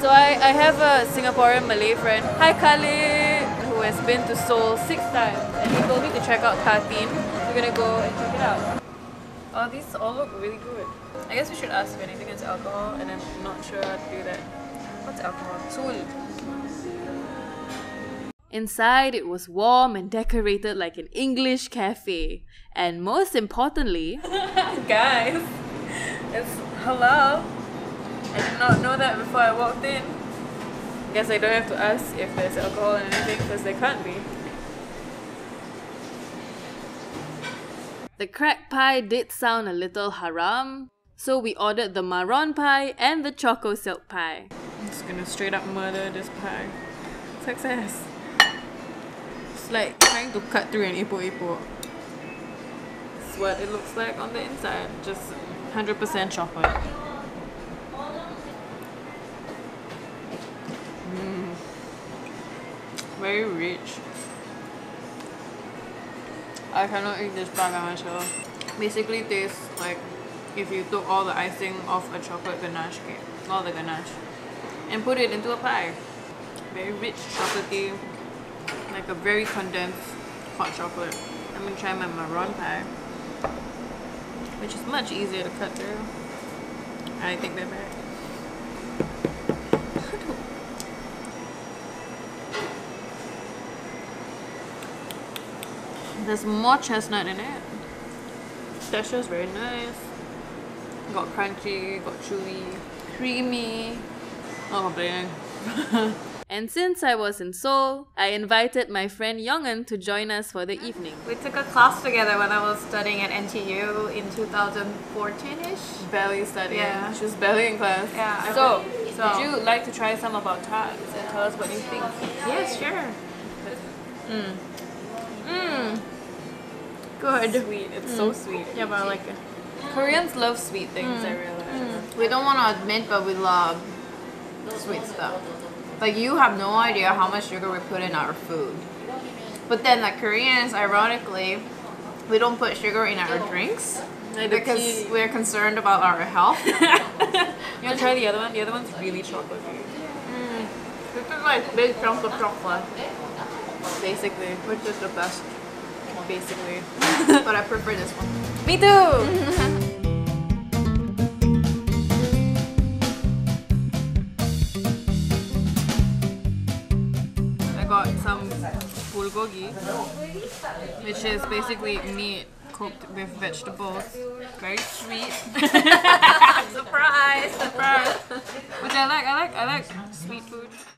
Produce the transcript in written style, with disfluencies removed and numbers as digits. So I have a Singaporean Malay friend, hi Khalid, who has been to Seoul 6 times, and he told me to check out Tartine. We're gonna go and check it out. Oh, these all look really good. I guess we should ask if anything is alcohol, and I'm not sure how to do that. What's alcohol? Seoul. Inside, it was warm and decorated like an English cafe. And most importantly... guys, it's halal. I did not know that before I walked in. Guess I don't have to ask if there's alcohol and anything, because there can't be. The crack pie did sound a little haram, so we ordered the marron pie and the choco silk pie. I'm just gonna straight up murder this pie. Success! It's like trying to cut through an ipo-ipo. This is what it looks like on the inside, just 100% chocolate. Very rich. I cannot eat this by myself. Basically tastes like if you took all the icing off a chocolate ganache cake, all the ganache, and put it into a pie. Very rich, chocolatey, like a very condensed hot chocolate. I'm gonna try my marron pie, which is much easier to cut through. I take that back. There's more chestnut in it. Texture's very nice. Got crunchy, got chewy, creamy. Oh man. And since I was in Seoul, I invited my friend Young-eun to join us for the evening. We took a class together when I was studying at N.T.U. in 2014-ish. Barely studying. Yeah. She was barely in class. Yeah. So would you like to try some of our tarts and tell us what you think? Yes, sure. Good. Sweet. It's so sweet. Yeah, but I like it. Koreans love sweet things, I realize. We don't want to admit, but we love sweet stuff. Like, you have no idea how much sugar we put in our food. But then, like, Koreans, ironically, we don't put sugar in our drinks because we're concerned about our health. You want to try the other one? The other one's really chocolatey. This is like big chunks of chocolate. Basically. Which is the best. Basically. But I prefer this one. Me too! I got some bulgogi, which is basically meat cooked with vegetables. Very sweet. Surprise! Surprise! Which I like. I like sweet food.